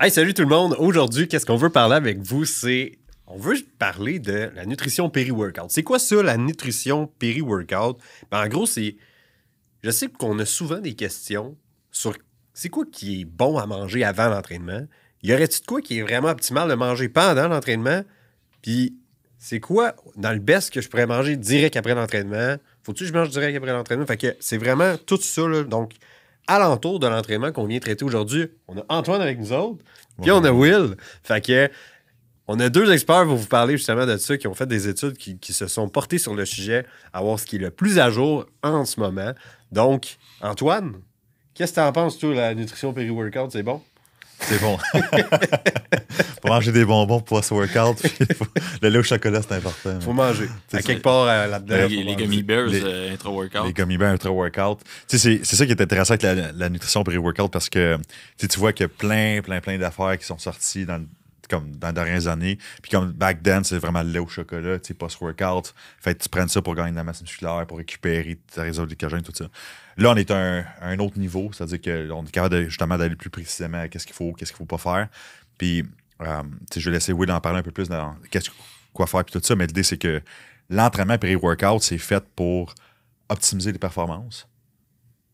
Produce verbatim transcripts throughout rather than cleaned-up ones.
Hey, salut tout le monde! Aujourd'hui, qu'est-ce qu'on veut parler avec vous? C'est, on veut parler de la nutrition péri-workout. C'est quoi ça, la nutrition péri-workout? Ben, en gros, c'est, je sais qu'on a souvent des questions sur c'est quoi qui est bon à manger avant l'entraînement? Y aurait-il de quoi qui est vraiment optimal de manger pendant l'entraînement? Puis, c'est quoi, dans le best, que je pourrais manger direct après l'entraînement? Faut-tu que je mange direct après l'entraînement? Fait que c'est vraiment tout ça, là, donc... alentour de l'entraînement qu'on vient traiter aujourd'hui. On a Antoine avec nous autres, puis on a Will. Fait que, on a deux experts pour vous parler justement de ça, qui ont fait des études, qui, qui se sont portés sur le sujet, à voir ce qui est le plus à jour en ce moment. Donc, Antoine, qu'est-ce que t'en penses, toi, la nutrition péri-workout, c'est bon? C'est bon. Pour manger des bonbons post-workout, faut... le lait au chocolat, c'est important. Il faut manger. À quelque part, euh, là-dedans. Les, les, les gummy bears euh, intra-workout. Les gummy bears intra-workout. C'est ça qui est intéressant avec la, la nutrition pré-workout parce que tu vois qu'il y a plein, plein, plein d'affaires qui sont sorties dans, comme dans les dernières années. Puis comme back then, c'est vraiment le lait au chocolat, post-workout. Fait que tu prennes ça pour gagner de la masse musculaire, pour récupérer ta réserve de glycogène, tout ça. Là, on est à un, un autre niveau, c'est-à-dire qu'on est capable de, justement d'aller plus précisément à qu'est-ce qu'il faut, qu'est-ce qu'il ne faut pas faire. Puis, euh, je vais laisser Will en parler un peu plus dans qu'est-ce quoi faire et tout ça, mais l'idée, c'est que l'entraînement pré-workout, c'est fait pour optimiser les performances.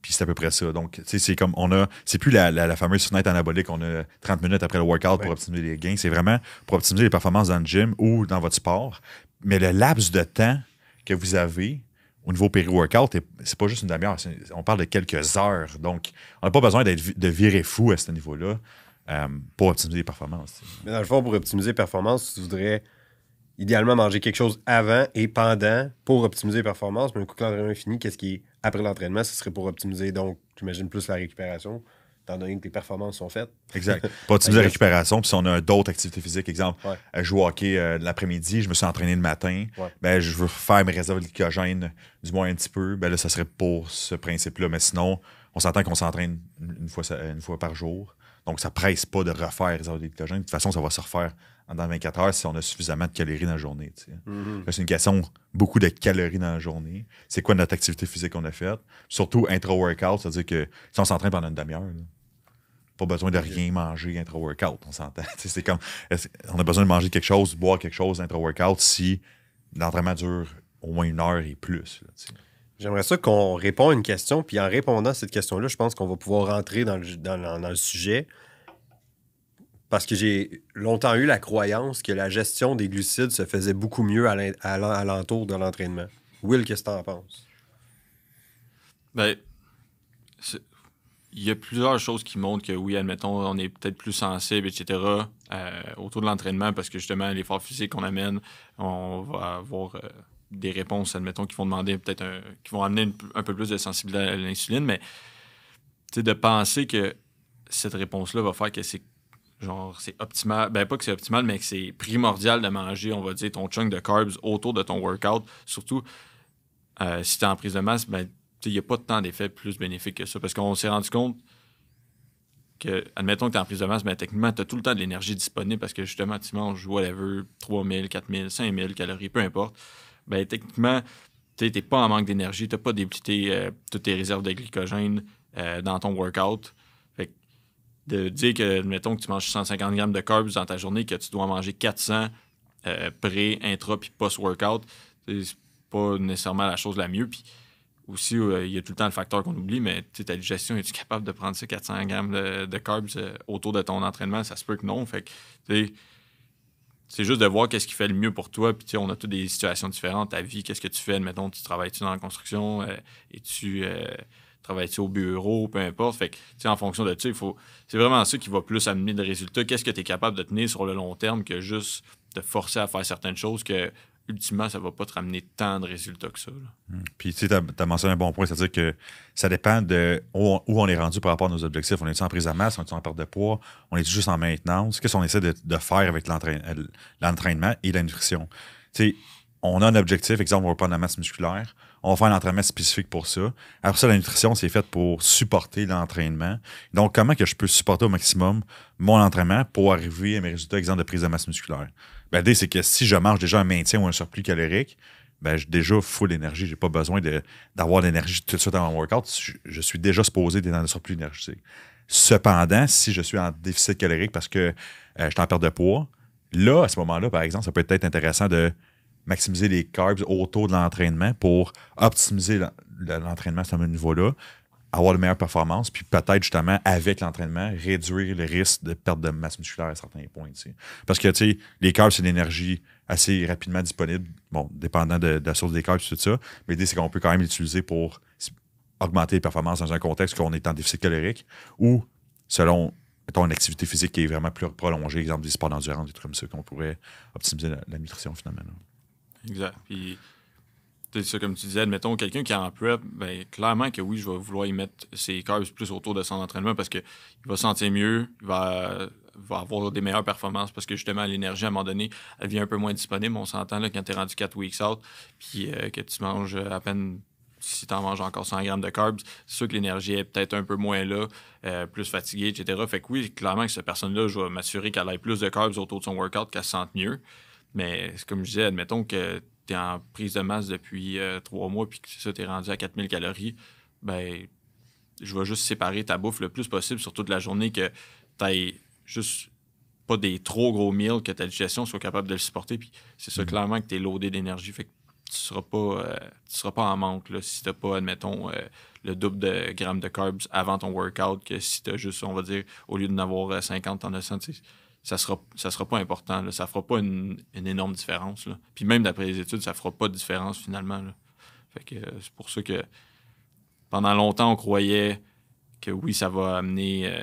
Puis, c'est à peu près ça. Donc, c'est comme on a, c'est plus la, la, la fameuse fenêtre anabolique, on a trente minutes après le workout ouais. pour optimiser les gains. C'est vraiment pour optimiser les performances dans le gym ou dans votre sport. Mais le laps de temps que vous avez, au niveau péri-workout, c'est pas juste une demi-heure, on parle de quelques heures. Donc, on n'a pas besoin d'être de virer fou à ce niveau-là euh, pour optimiser les performances. Mais dans le fond, pour optimiser les performances, tu voudrais idéalement manger quelque chose avant et pendant pour optimiser les performances. Mais un coup que l'entraînement est fini, qu'est-ce qui est après l'entraînement? Ce serait pour optimiser, donc, j'imagine, plus la récupération, étant donné que les performances sont faites. Exact. Pour optimiser la récupération, puis si on a d'autres activités physiques, exemple, ouais. je joue au hockey euh, l'après-midi, je me suis entraîné le matin, ouais. ben, je veux faire mes réserves de glycogène du moins un petit peu, ben là, ça serait pour ce principe-là. Mais sinon, on s'entend qu'on s'entraîne une fois, une fois par jour, donc ça ne presse pas de refaire les réserves de glycogène. De toute façon, ça va se refaire dans vingt-quatre heures si on a suffisamment de calories dans la journée. Tu sais. mm-hmm. C'est une question, beaucoup de calories dans la journée. C'est quoi notre activité physique qu'on a faite? Surtout intra-workout, c'est-à-dire que si on s'entraîne pendant une demi-heure, pas besoin de rien manger intra-workout, on s'entend. C'est comme, on a besoin de manger quelque chose, boire quelque chose intra-workout si l'entraînement dure au moins une heure et plus. J'aimerais ça qu'on réponde à une question, puis en répondant à cette question-là, je pense qu'on va pouvoir rentrer dans le, dans, dans, dans le sujet. Parce que j'ai longtemps eu la croyance que la gestion des glucides se faisait beaucoup mieux à l'entour de l'entraînement. Will, qu'est-ce que tu en penses? Bien, il y a plusieurs choses qui montrent que, oui, admettons, on est peut-être plus sensible, et cetera, euh, autour de l'entraînement, parce que, justement, l'effort physique qu'on amène, on va avoir euh, des réponses, admettons, qui vont demander peut-être un... qui vont amener une, un peu plus de sensibilité à l'insuline, mais, tu sais, de penser que cette réponse-là va faire que c'est genre, c'est optimal, ben pas que c'est optimal, mais que c'est primordial de manger, on va dire, ton chunk de carbs autour de ton workout. Surtout, euh, si tu es en prise de masse, ben, il n'y a pas tant d'effets plus bénéfiques que ça. Parce qu'on s'est rendu compte que, admettons que tu es en prise de masse, ben, techniquement, tu as tout le temps de l'énergie disponible parce que, justement, tu manges, whatever, trois mille, quatre mille, cinq mille calories, peu importe. Ben, techniquement, tu n'es pas en manque d'énergie, tu n'as pas débité euh, toutes tes réserves de glycogène euh, dans ton workout. De dire que, mettons que tu manges cent cinquante grammes de carbs dans ta journée, que tu dois en manger quatre cents euh, pré, intra, puis post-workout, c'est pas nécessairement la chose la mieux. Puis aussi, il euh, y a tout le temps le facteur qu'on oublie, mais ta digestion, es-tu capable de prendre ces quatre cents grammes de, de carbs euh, autour de ton entraînement? Ça se peut que non. Fait que c'est juste de voir qu'est-ce qui fait le mieux pour toi. Puis on a toutes des situations différentes. Ta vie, qu'est-ce que tu fais? Mettons, tu travailles-tu dans la construction? Euh, Es-tu... Euh, Travailles-tu au bureau, peu importe. Fait que, en fonction de ça, il faut. C'est vraiment ça qui va plus amener de résultats. Qu'est-ce que tu es capable de tenir sur le long terme que juste te forcer à faire certaines choses que, ultimement, ça ne va pas te ramener tant de résultats que ça. Mmh. Puis, tu sais, tu as, as mentionné un bon point, c'est-à-dire que ça dépend de où on, où on est rendu par rapport à nos objectifs. On est-tu en prise à masse, on est-tu en perte de poids, on est-tu juste en maintenance? Qu'est-ce qu'on essaie de, de faire avec l'entraînement et la nutrition? Tu sais, on a un objectif, exemple, on va prendre la masse musculaire. On va faire un entraînement spécifique pour ça. Après ça, la nutrition, c'est faite pour supporter l'entraînement. Donc, comment que je peux supporter au maximum mon entraînement pour arriver à mes résultats, exemple, de prise de masse musculaire? Ben, l'idée, c'est que si je mange déjà un maintien ou un surplus calorique, ben, j'ai déjà full d'énergie. Je n'ai pas besoin d'avoir d'énergie tout de suite avant mon workout. Je, je suis déjà supposé d'être dans le surplus énergétique. Cependant, si je suis en déficit calorique parce que euh, je suis en perte de poids, là, à ce moment-là, par exemple, ça peut être intéressant de maximiser les carbs autour de l'entraînement pour optimiser l'entraînement à ce niveau-là, avoir de meilleures performances, puis peut-être justement, avec l'entraînement, réduire le risque de perte de masse musculaire à certains points. T'sais. Parce que t'sais, les carbs, c'est l'énergie assez rapidement disponible, bon, dépendant de, de la source des carbs et tout ça, mais l'idée, c'est qu'on peut quand même l'utiliser pour augmenter les performances dans un contexte qu'on est en déficit calorique ou selon mettons, une activité physique qui est vraiment plus prolongée, exemple des sports d'endurance, des trucs comme ça, qu'on pourrait optimiser la, la nutrition finalement. Là. Exact. Puis, tu sais, comme tu disais, admettons, quelqu'un qui est en prep, bien, clairement que oui, je vais vouloir y mettre ses carbs plus autour de son entraînement parce qu'il va se sentir mieux, il va, va avoir des meilleures performances parce que justement, l'énergie, à un moment donné, elle vient un peu moins disponible. On s'entend là, quand tu es rendu quatre weeks out, puis euh, que tu manges à peine, si tu en manges encore cent grammes de carbs, c'est sûr que l'énergie est peut-être un peu moins là, euh, plus fatiguée, et cetera. Fait que oui, clairement que cette personne-là, je vais m'assurer qu'elle ait plus de carbs autour de son workout, qu'elle se sente mieux. Mais comme je disais, admettons que tu es en prise de masse depuis euh, trois mois puis que ça, tu es rendu à quatre mille calories, ben je vais juste séparer ta bouffe le plus possible sur toute la journée que tu n'aies juste pas des trop gros meals, que ta digestion soit capable de le supporter. Puis c'est ça, mm-hmm. clairement, que tu es loadé d'énergie. Fait que tu seras pas, euh, tu seras pas en manque là, si tu n'as pas, admettons, euh, le double de grammes de carbs avant ton workout que si tu as juste, on va dire, au lieu d'en avoir cinquante, tu en as cent, tu sais. Ça sera, ça sera pas important. Là. Ça fera pas une, une énorme différence. Là. Puis même d'après les études, ça fera pas de différence finalement. Là. Fait que c'est pour ça que pendant longtemps, on croyait que oui, ça va amener euh,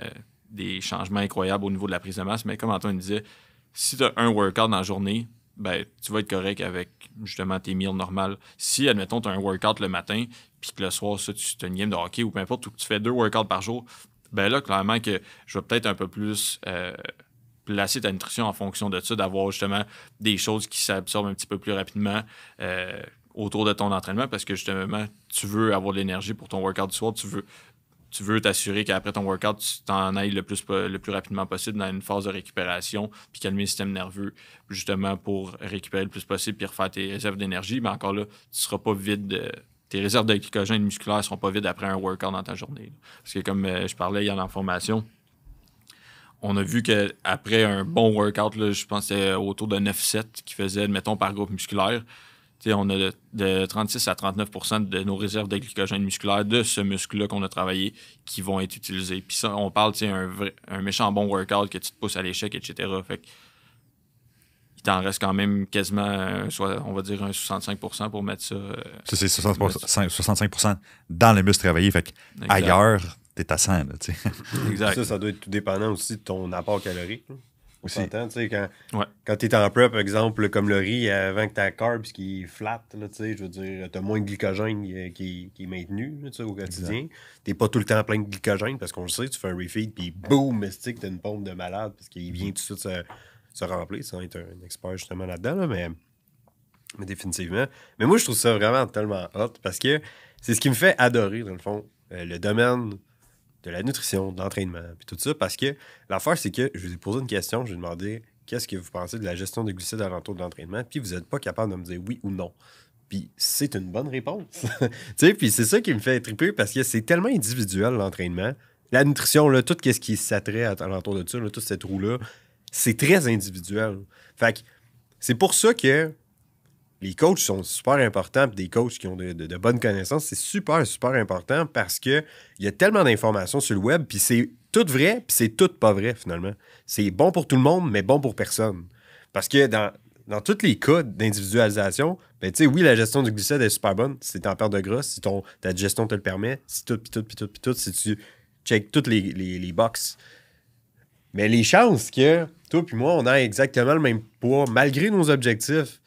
des changements incroyables au niveau de la prise de masse. Mais comme Antoine disait, si tu as un workout dans la journée, ben tu vas être correct avec justement tes meals normales. Si, admettons, tu as un workout le matin, puis que le soir, ça, tu as une game de hockey ou peu importe, ou que tu fais deux workouts par jour, ben là, clairement que je vais peut-être un peu plus. Euh, placer ta nutrition en fonction de ça, d'avoir justement des choses qui s'absorbent un petit peu plus rapidement euh, autour de ton entraînement parce que justement, tu veux avoir de l'énergie pour ton workout du soir, tu veux tu veux t'assurer qu'après ton workout, tu t'en ailles le plus, le plus rapidement possible dans une phase de récupération puis calmer le système nerveux justement pour récupérer le plus possible puis refaire tes réserves d'énergie. Mais encore là, tu seras pas vide. Euh, tes réserves de glycogène musculaire ne seront pas vides après un workout dans ta journée. Là. Parce que comme euh, je parlais hier en formation, on a vu qu'après un bon workout, là, je pense que c'était autour de neuf sept qui faisait, mettons, par groupe musculaire. T'sais, on a de, de trente-six à trente-neuf pour cent de nos réserves de glycogène musculaire de ce muscle-là qu'on a travaillé qui vont être utilisés. Puis ça, on parle, t'sais, un, vrai, un méchant bon workout que tu te pousses à l'échec, et cetera. Fait que, il t'en reste quand même quasiment, un, on va dire, un soixante-cinq pour cent pour mettre ça. Ça, c'est soixante-cinq pour cent dans le muscle travaillé. Fait que ailleurs, t'es à cent, là, tu sais. Exact. Ça, ça doit être tout dépendant aussi de ton apport calorique. Hein. On s'entend, tu sais, quand, ouais. quand t'es en prep, par exemple, comme le riz, avant que ta carbs qui flatte, là, tu sais, je veux dire, t'as moins de glycogène qui, qui est maintenu, tu sais, au quotidien. T'es pas tout le temps plein de glycogène, parce qu'on le sait, tu fais un refeed, puis boum, mystique, t'as une pompe de malade, parce qu'il vient tout ça se, se remplir, sans être un expert justement là-dedans, là, mais, mais définitivement. Mais moi, je trouve ça vraiment tellement hot, parce que c'est ce qui me fait adorer, dans le fond, le domaine de la nutrition, de l'entraînement, puis tout ça, parce que l'affaire, c'est que je vous ai posé une question, je vous ai demandé qu'est-ce que vous pensez de la gestion des glucides alentour de l'entraînement, puis vous n'êtes pas capable de me dire oui ou non. Puis c'est une bonne réponse. Tu sais, puis c'est ça qui me fait triper, parce que c'est tellement individuel, l'entraînement. La nutrition, là, tout ce qui s'attrait à l'entour de ça, là, toute cette roue-là, c'est très individuel. Fait que c'est pour ça que les coachs sont super importants, puis des coachs qui ont de, de, de bonnes connaissances, c'est super, super important parce qu'il y a tellement d'informations sur le web, puis c'est tout vrai, puis c'est tout pas vrai, finalement. C'est bon pour tout le monde, mais bon pour personne. Parce que dans, dans tous les cas d'individualisation, ben tu sais, oui, la gestion du glucide est super bonne, si t'es en perte de gras, si ton, ta digestion te le permet, si tout, puis tout, puis tout, puis tout, si tu check toutes les, les, les boxes. Mais les chances que toi puis moi, on a exactement le même poids, malgré nos objectifs,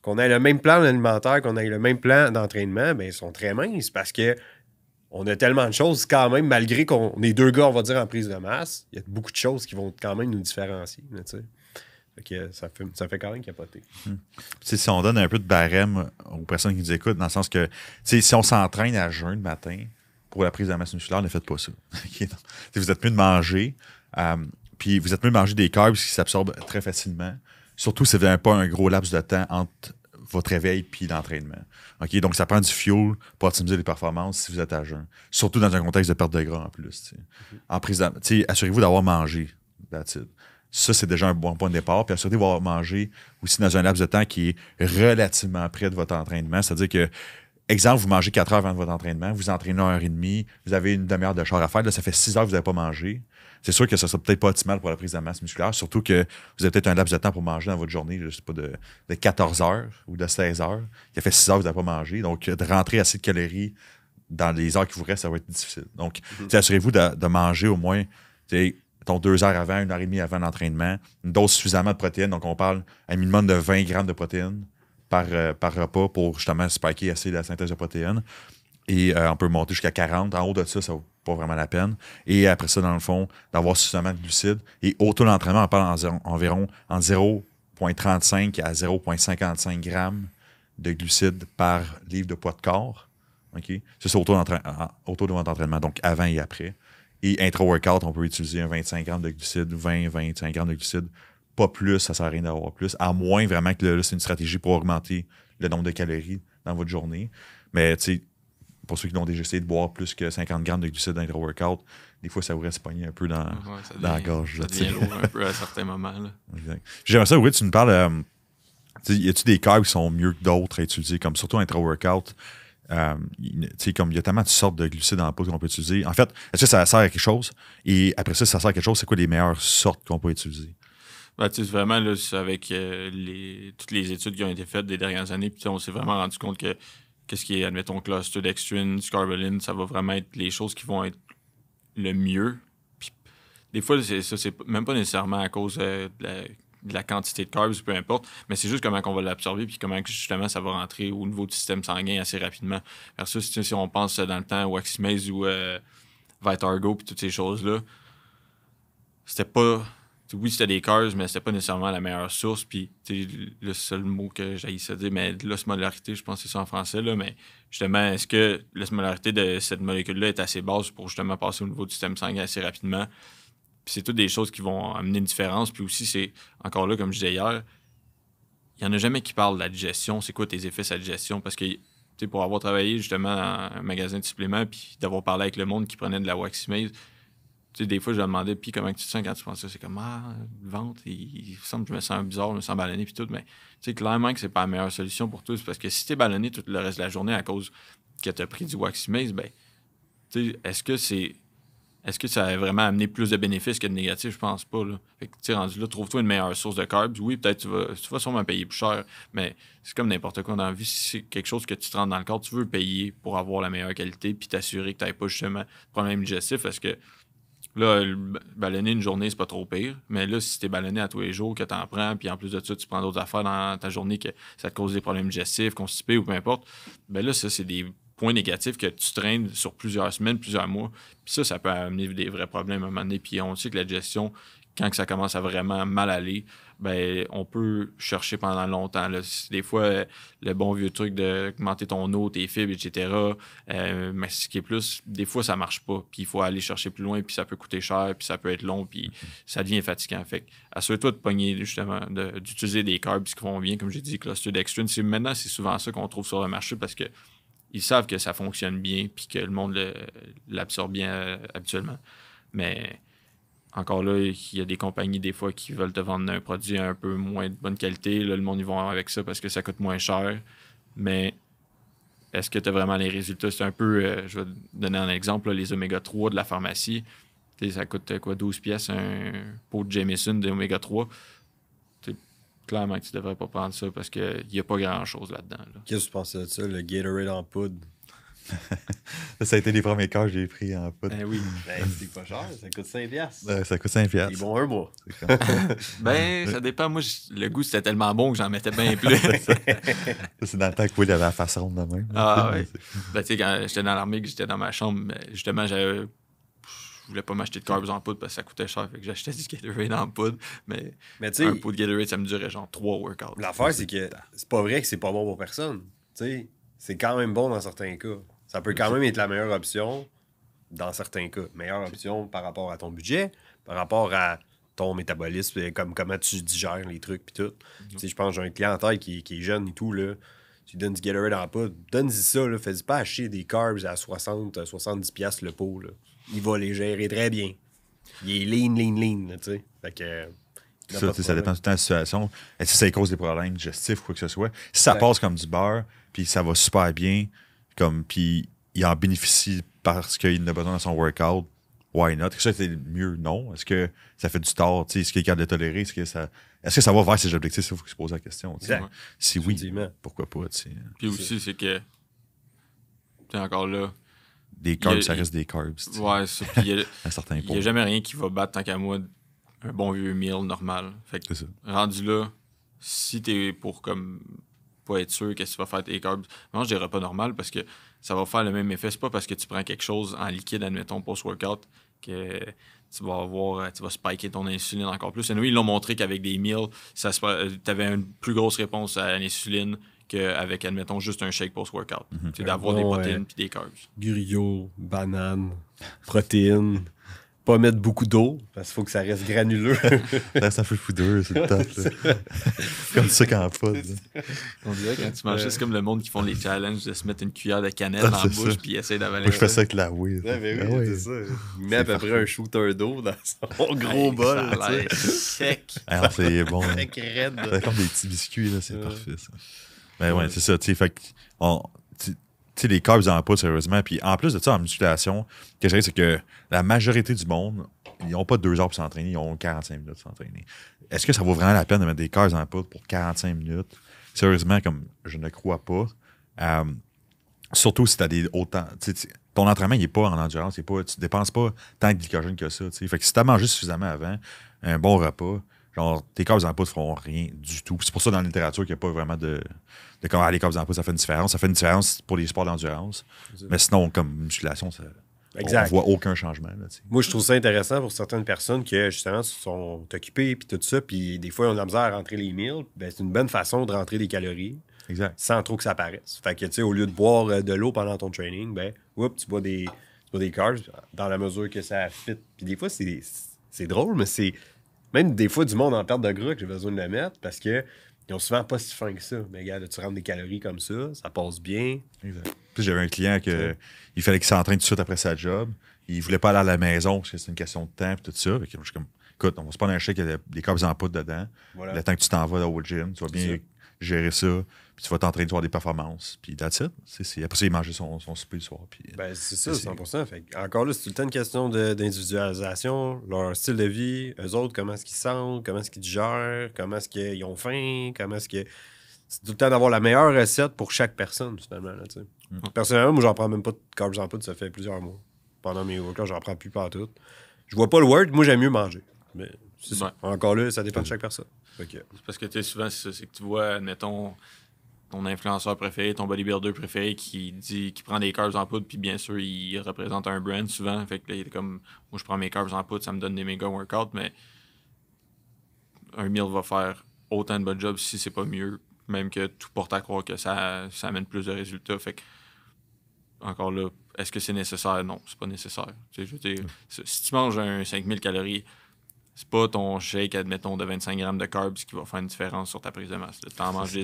qu'on ait le même plan alimentaire, qu'on ait le même plan d'entraînement, bien, ils sont très minces parce que on a tellement de choses quand même, malgré qu'on est deux gars, on va dire, en prise de masse, il y a beaucoup de choses qui vont quand même nous différencier. Là, fait que ça, fait, ça fait quand même capoter. Mmh. Si on donne un peu de barème aux personnes qui nous écoutent, dans le sens que si on s'entraîne à jeun le matin pour la prise de masse musculaire, ne faites pas ça. Vous êtes mieux de manger, euh, puis vous êtes mieux de manger des carbs qui s'absorbent très facilement. Surtout si vous n'avez pas un gros laps de temps entre votre réveil puis l'entraînement. Okay? Donc, ça prend du fuel pour optimiser les performances si vous êtes à jeun. Surtout dans un contexte de perte de gras en plus. Okay. En prise de, assurez-vous d'avoir mangé. That's it. Ça, c'est déjà un bon point de départ. Puis assurez-vous d'avoir mangé aussi dans un laps de temps qui est relativement près de votre entraînement. C'est-à-dire que, exemple, vous mangez quatre heures avant de votre entraînement, vous entraînez une heure et demie, vous avez une demi-heure de char à faire, là, ça fait six heures que vous n'avez pas mangé. C'est sûr que ça ne sera peut-être pas optimal pour la prise de masse musculaire, surtout que vous avez peut-être un laps de temps pour manger dans votre journée, je ne sais pas, de, de quatorze heures ou de seize heures. Ça fait six heures que vous n'avez pas mangé. Donc, de rentrer assez de calories dans les heures qui vous restent, ça va être difficile. Donc, mm-hmm. assurez-vous de, de manger au moins deux heures avant, une heure et demie avant l'entraînement, une dose suffisamment de protéines. Donc, on parle un minimum de vingt grammes de protéines par, euh, par repas pour justement spiker assez la synthèse de protéines. Et euh, on peut monter jusqu'à quarante. En haut de ça, ça vaut pas vraiment la peine. Et après ça, dans le fond, d'avoir suffisamment de glucides. Et autour de l'entraînement, on parle en, en, environ en zéro virgule trente-cinq à zéro virgule cinquante-cinq grammes de glucides par livre de poids de corps. Okay? Ça, c'est autour, autour de votre entraînement, donc avant et après. Et intra-workout, on peut utiliser un vingt-cinq grammes de glucides, vingt à vingt-cinq grammes de glucides. Pas plus, ça ne sert à rien d'avoir plus. À moins vraiment que là, c'est une stratégie pour augmenter le nombre de calories dans votre journée. Mais tu sais, pour ceux qui ont déjà essayé de boire plus que cinquante grammes de glucides d'intra-workout, des fois, ça vous reste pogné un peu dans, ouais, devient, dans la gorge. Ça devient lourd un peu à certains moments. Là. Exact. J'aimerais ça, oui, tu nous parles, euh, y a-tu des carbs qui sont mieux que d'autres à utiliser, comme surtout intra-workout? Euh, comme il y a tellement de sortes de glucides en poudre qu'on peut utiliser. En fait, est-ce que ça sert à quelque chose? Et après ça, si ça sert à quelque chose, c'est quoi les meilleures sortes qu'on peut utiliser? Ben, vraiment, là, avec euh, les, toutes les études qui ont été faites des dernières années, on s'est vraiment rendu compte que qu'est-ce qui est, admettons, clostridextrine, scarbeline, ça va vraiment être les choses qui vont être le mieux. Puis, des fois, c'est, ça, c'est même pas nécessairement à cause euh, de la... de la quantité de carbs, peu importe, mais c'est juste comment on va l'absorber puis comment justement ça va rentrer au niveau du système sanguin assez rapidement. Versus si on pense dans le temps au Oxymase ou euh, Vitargo puis toutes ces choses-là, c'était pas... Oui, c'était des carbs, mais c'était pas nécessairement la meilleure source. Puis le seul mot que j'haïssais dire, mais l'osmolarité, je pense que c'est ça en français, là, mais justement, est-ce que l'osmolarité de cette molécule-là est assez basse pour justement passer au niveau du système sanguin assez rapidement? Puis c'est toutes des choses qui vont amener une différence. Puis aussi, c'est encore là, comme je disais hier, il n'y en a jamais qui parle de la digestion. C'est quoi tes effets sur la digestion? Parce que, tu sais, pour avoir travaillé justement dans un magasin de suppléments, puis d'avoir parlé avec le monde qui prenait de la Oxymase, tu sais, des fois, je leur demandais, puis comment tu te sens quand tu penses ça? C'est comme, ah, le ventre, il, il semble que je me sens bizarre, je me sens ballonné, puis tout. Mais, tu sais, clairement que c'est pas la meilleure solution pour tous. Parce que si tu es ballonné tout le reste de la journée à cause que tu as pris du Oxymase, ben, tu sais, est-ce que c'est. Est-ce que ça a vraiment amené plus de bénéfices que de négatifs? Je pense pas. Là. Fait que, tu sais, rendu là, trouve-toi une meilleure source de carbs. Oui, peut-être tu vas, tu vas sûrement payer plus cher, mais c'est comme n'importe quoi dans la vie. Si c'est quelque chose que tu te rentres dans le corps, tu veux payer pour avoir la meilleure qualité puis t'assurer que tu n'aies pas justement de problème digestif. Parce que là, ballonner une journée, c'est pas trop pire. Mais là, si tu es ballonné à tous les jours, que tu en prends, puis en plus de ça, tu prends d'autres affaires dans ta journée que ça te cause des problèmes digestifs, constipés ou peu importe, ben là, ça, c'est des point négatif que tu traînes sur plusieurs semaines, plusieurs mois. Puis ça, ça peut amener des vrais problèmes à un moment donné. Puis on sait que la digestion, quand ça commence à vraiment mal aller, ben on peut chercher pendant longtemps. Là. Des fois, le bon vieux truc d'augmenter ton eau, tes fibres, et cetera, euh, mastiquer plus, des fois, ça marche pas. Puis il faut aller chercher plus loin, puis ça peut coûter cher, puis ça peut être long, puis ça devient fatigant. Fait assure-toi de pogner, justement, de, d'utiliser des carbs qui vont bien, comme j'ai dit, clostridextrine. Maintenant, c'est souvent ça qu'on trouve sur le marché parce que ils savent que ça fonctionne bien puis que le monde le, l'absorbe bien euh, habituellement. Mais encore là, il y a des compagnies des fois qui veulent te vendre un produit un peu moins de bonne qualité. Là, le monde, ils vont avec ça parce que ça coûte moins cher. Mais est-ce que tu as vraiment les résultats? C'est un peu, euh, je vais te donner un exemple, là, les oméga trois de la pharmacie. T'sais, ça coûte quoi, douze piastres, un pot de Jameson d'oméga trois. Clairement que tu devrais pas prendre ça parce qu'il n'y a pas grand-chose là-dedans. Là. Qu'est-ce que tu penses de ça, le Gatorade en poudre? Ça a été les premiers cas que j'ai pris en poudre. Ben oui. Ben, c'est pas cher, ça coûte cinq piastres. Ben, ça coûte cinq piastres. Ils vont un mois. Ben, ça dépend. Moi, le goût, c'était tellement bon que j'en mettais bien plus. C'est, ça. C'est dans le temps que Will avait la face ronde de même. Ah oui. Ben, tu sais, quand j'étais dans l'armée, que j'étais dans ma chambre, justement, j'avais... Je voulais pas m'acheter de carbs en poudre parce que ça coûtait cher. Fait que j'achetais du Gatorade en poudre. Mais, mais un pot de Gatorade, ça me durait genre trois workouts. L'affaire, c'est que c'est pas vrai que c'est pas bon pour personne. T'sais, c'est quand même bon dans certains cas. Ça peut quand même être la meilleure option dans certains cas. Meilleure option par rapport à ton budget, par rapport à ton métabolisme, comme comment tu digères les trucs puis tout. Mm-hmm. Tu sais, je pense j'ai un client en tête qui, qui est jeune et tout, là. Tu lui donnes du Gatorade dans la poudre, donne-y ça, là, fais-y pas acheter des carbs à soixante à soixante-dix dollars le pot, là. Il va les gérer très bien. Il est lean, lean, lean, tu sais. Fait que... Ça, ça dépend tout le temps de la situation. Est-ce que ça cause des problèmes digestifs ou quoi que ce soit? Si ça ouais. passe comme du beurre, puis ça va super bien, comme puis il en bénéficie parce qu'il en a besoin dans son workout, why not? Est-ce que ça c'est mieux? Non. Est-ce que ça fait du tort? Est-ce qu'il est capable de tolérer? Est-ce que ça est-ce que ça va vers ses objectifs? Il faut qu'il se pose la question. Exact. Ouais. Si oui, pourquoi pas? T'sais. Puis aussi, c'est que t'es encore là. Des carbs, a, ça reste il... des carbs. T'sais. Ouais, ça. Puis il n'y a, a jamais rien qui va battre tant qu'à moi un bon vieux meal normal. Fait que, rendu là, si t'es pour comme pas être sûr qu'est-ce que tu vas faire tes carbs, mange des repas normaux parce que ça va faire le même effet. C'est pas parce que tu prends quelque chose en liquide, admettons, post-workout, que tu vas avoir, tu vas spiker ton insuline encore plus. Et nous, ils l'ont montré qu'avec des meals, tu avais une plus grosse réponse à l'insuline qu'avec, admettons, juste un shake post-workout. Mm-hmm. C'est d'avoir bon, des protéines puis des carbs. Guerriot, banane, protéines. Pas mettre beaucoup d'eau, parce qu'il faut que ça reste granuleux. Ça reste un peu foudreux, c'est le top. Comme ça qu'en poudre. On dirait quand tu manges, c'est comme le monde qui font les challenges de se mettre une cuillère de cannelle ah, dans la bouche puis essayer d'avaler. Moi, je fais ça avec la Wii. Ouais, mais oui, c'est ça. Il met à peu près un shooter d'eau dans son gros hey, bol. Sec. Alors, c'est bon. Sec raide. C'est comme des petits biscuits, là, c'est ouais. parfait, ça. Mais ouais, ouais c'est ça, tu sais, fait qu'on... Tu sais, les carbs en pas, sérieusement. Puis en plus de ça, en musculation, ce que je dirais, c'est que la majorité du monde, ils n'ont pas deux heures pour s'entraîner, ils ont quarante-cinq minutes pour s'entraîner. Est-ce que ça vaut vraiment la peine de mettre des carbs en poudre pour quarante-cinq minutes? Sérieusement, comme je ne crois pas. Euh, surtout si tu as des autant. Ton entraînement, il n'est pas en endurance, il est pas, tu ne dépenses pas tant de glycogène que ça. T'sais. Fait que si tu as mangé suffisamment avant, un bon repas, genre, tes carbs en poudre ne feront rien du tout. C'est pour ça, dans la littérature, qu'il n'y a pas vraiment de. de comme, ah, les carbs en poudre, ça fait une différence. Ça fait une différence pour les sports d'endurance. Mais sinon, comme musculation, ça, on ne voit aucun changement. Là, moi, je trouve ça intéressant pour certaines personnes qui, justement, sont occupées, puis tout ça, puis des fois, ils ont de la misère à rentrer les meals. Ben, c'est une bonne façon de rentrer des calories. Exact. Sans trop que ça paraisse. Fait que, tu sais, au lieu de boire de l'eau pendant ton training, ben, whoop, tu bois des, tu bois des carbs dans la mesure que ça fit. Puis des fois, c'est, c'est drôle, mais c'est. Même des fois, du monde en perte de gras que j'ai besoin de le mettre parce qu'ils n'ont souvent pas si faim que ça. Mais regarde, tu rentres des calories comme ça, ça passe bien. Exact. Puis j'avais un client que il fallait qu'il s'entraîne tout de suite après sa job. Il voulait pas aller à la maison parce que c'est une question de temps et tout ça. Fait que je suis comme, écoute, on va se prendre un chèque, il y a des carbs en poudre dedans. Voilà. Le temps que tu t'en vas au gym, tu vas bien gérer ça. Puis tu vas t'entraîner, tu vas avoir des performances. Puis that's it. C'est, c'est, après ça, il mangeait son, son souper le soir. Puis, ben, c'est ça, c'est... cent pour cent. Fait, encore là, c'est tout le temps une question de, d'individualisation, leur style de vie, eux autres, comment est-ce qu'ils sentent, comment est-ce qu'ils digèrent, comment est-ce qu'ils ont faim, comment est-ce que. C'est tout le temps d'avoir la meilleure recette pour chaque personne, finalement. Là, mm. Personnellement, moi, j'en prends même pas de carbs en poudre, ça fait plusieurs mois. Pendant mes workouts, j'en prends plus pas tout. Je vois pas le word, moi, j'aime mieux manger. Mais c'est ouais. ça. Encore là, ça dépend de chaque personne. Okay. C'est parce que tu sais, souvent, c'est, c'est que tu vois, mettons. Ton influenceur préféré, ton bodybuilder préféré qui dit qui prend des carbs en poudre, puis bien sûr, il représente un brand souvent. Fait que là, il est comme moi, je prends mes carbs en poudre, ça me donne des méga workouts, mais un meal va faire autant de bon job si c'est pas mieux, même que tout porte à croire que ça, ça amène plus de résultats. Fait que, encore là, est-ce que c'est nécessaire? Non, c'est pas nécessaire. Tu sais, je veux dire, si tu manges un cinq mille calories, c'est pas ton shake, admettons, de vingt-cinq grammes de carbs qui va faire une différence sur ta prise de masse. Tu en manges,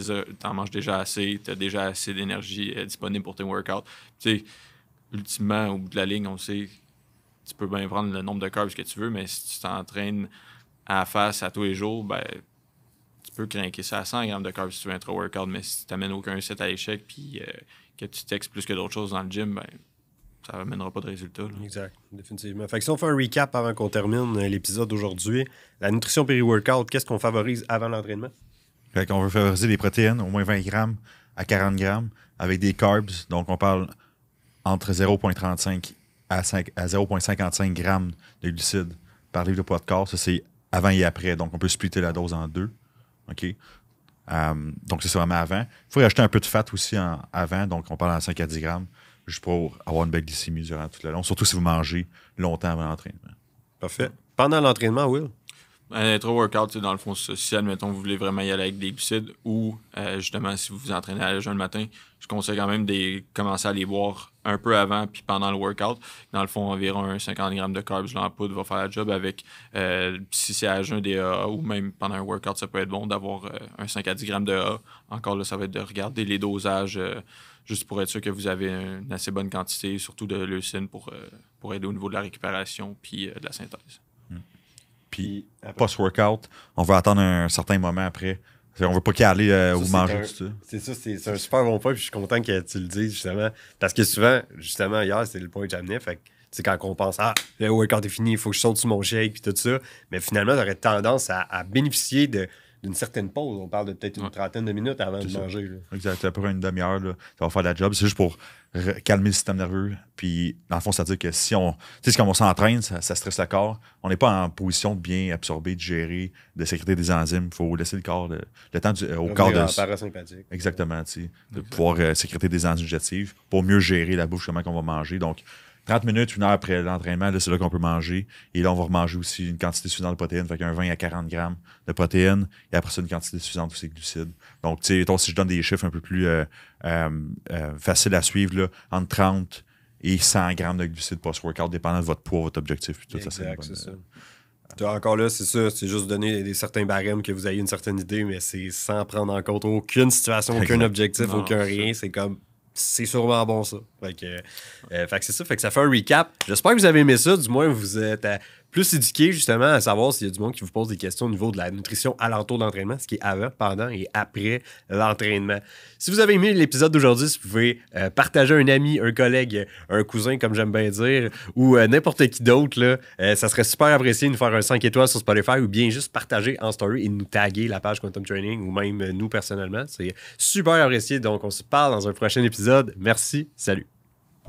manges déjà assez, tu as déjà assez d'énergie euh, disponible pour tes workouts. Tu sais, ultimement, au bout de la ligne, on sait, tu peux bien prendre le nombre de carbs que tu veux, mais si tu t'entraînes à la face à tous les jours, ben tu peux craquer ça à cent grammes de carbs si tu veux un intra-workout, mais si tu n'amènes aucun set à l'échec puis euh, que tu textes plus que d'autres choses dans le gym, ben ça n'amènera pas de résultat. Là. Exact, définitivement. Fait que si on fait un recap avant qu'on termine l'épisode d'aujourd'hui, la nutrition péri-workout, qu'est-ce qu'on favorise avant l'entraînement? Fait qu'on veut favoriser des protéines, au moins vingt grammes à quarante grammes, avec des carbs. Donc, on parle entre zéro virgule trente-cinq à zéro virgule cinquante-cinq grammes de glucides par livre de poids de corps. Ça, c'est avant et après. Donc, on peut splitter la dose en deux. OK? Um, donc, ça, c'est vraiment avant. Il faut rajouter un peu de fat aussi en avant. Donc, on parle en cinq à dix grammes. Juste pour avoir une belle glycémie durant tout le long, surtout si vous mangez longtemps avant l'entraînement. Parfait. Pendant l'entraînement, Will? Un intra-workout, c'est dans le fond, si admettons vous voulez vraiment y aller avec des glucides ou euh, justement si vous vous entraînez à la jeun le matin, je conseille quand même de commencer à les boire un peu avant puis pendant le workout. Dans le fond, environ un cinquante grammes de carbs en poudre va faire la job avec, euh, si c'est à jeun des A A ou même pendant un workout, ça peut être bon d'avoir euh, un cinq à dix grammes de A A. Encore là, ça va être de regarder les dosages euh, juste pour être sûr que vous avez une assez bonne quantité, surtout de leucine pour, euh, pour aider au niveau de la récupération puis euh, de la synthèse. Mm. Puis, post-workout, on va attendre un certain moment après. On veut pas qu'il aille euh, ou manger tout ça. C'est ça, c'est un super bon point. Puis je suis content que tu le dises, justement. Parce que souvent, justement, hier, c'est le point que j'amenais. Fait que, c'est quand on pense, ah, le workout est fini, il faut que je saute sur mon shake, puis tout ça. Mais finalement, tu aurais tendance à, à bénéficier de. D'une certaine pause. On parle de peut-être une ouais. trentaine de minutes avant de ça. manger. Là. Exact. À peu près une demi-heure, ça va faire la job. C'est juste pour calmer le système nerveux. Puis, dans le fond, ça veut dire que si on... Tu sais, quand on s'entraîne, ça, ça stresse le corps. On n'est pas en position de bien absorber, de gérer, de sécréter des enzymes. Il faut laisser le corps... Le, le temps du, euh, au corps de... parasympathique. Exactement, tu sais. De Exactement. pouvoir euh, sécréter des enzymes digestives pour mieux gérer la bouche, comment on va manger. Donc, trente minutes, une heure après l'entraînement, c'est là qu'on peut manger. Et là, on va remanger aussi une quantité suffisante de protéines, fait qu'un vingt à quarante grammes de protéines. Et après ça, une quantité suffisante aussi de glucides. Donc, tu sais, si je donne des chiffres un peu plus euh, euh, euh, faciles à suivre, là, entre trente et cent grammes de glucides post-workout, dépendant de votre poids, votre objectif. Puis tout exact, ça, c'est ça. Encore là, c'est ça, c'est juste donner des certains barèmes que vous ayez une certaine idée, mais c'est sans prendre en compte aucune situation, aucun objectif, non, aucun rien. C'est comme... C'est sûrement bon, ça. Fait que, euh, fait que c'est ça. Fait que ça fait un recap. J'espère que vous avez aimé ça. Du moins, vous êtes euh, plus éduqués, justement, à savoir s'il y a du monde qui vous pose des questions au niveau de la nutrition alentour de l'entraînement, ce qui est avant, pendant et après l'entraînement. Si vous avez aimé l'épisode d'aujourd'hui, si vous pouvez euh, partager un ami, un collègue, un cousin, comme j'aime bien dire, ou euh, n'importe qui d'autre, là, euh, ça serait super apprécié de nous faire un cinq étoiles sur Spotify ou bien juste partager en story et nous taguer la page Quantum Training ou même euh, nous personnellement. C'est super apprécié. Donc, on se parle dans un prochain épisode. Merci, salut.